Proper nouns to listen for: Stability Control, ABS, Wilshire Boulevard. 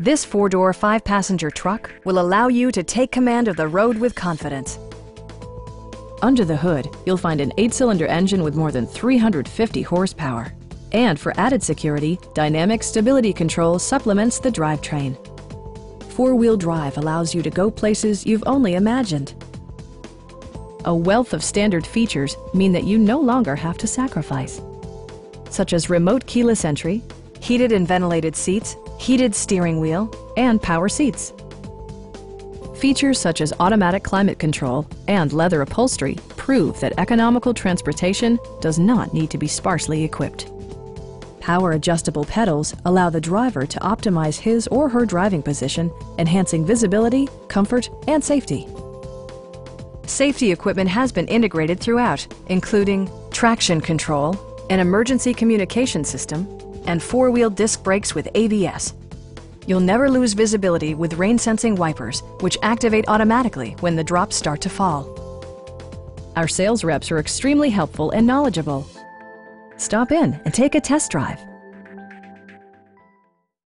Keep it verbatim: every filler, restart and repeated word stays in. This four-door, five-passenger truck will allow you to take command of the road with confidence. Under the hood, you'll find an eight-cylinder engine with more than three hundred fifty horsepower. And for added security, Dynamic Stability Control supplements the drivetrain. Four-wheel drive allows you to go places you've only imagined. A wealth of standard features mean that you no longer have to sacrifice, such as remote keyless entry, heated and ventilated seats, heated steering wheel, and power seats. Features such as automatic climate control and leather upholstery prove that economical transportation does not need to be sparsely equipped. Power adjustable pedals allow the driver to optimize his or her driving position, enhancing visibility, comfort, and safety. Safety equipment has been integrated throughout, including traction control, an emergency communication system, and four-wheel disc brakes with A B S. You'll never lose visibility with rain-sensing wipers, which activate automatically when the drops start to fall. Our sales reps are extremely helpful and knowledgeable. Stop in and take a test drive.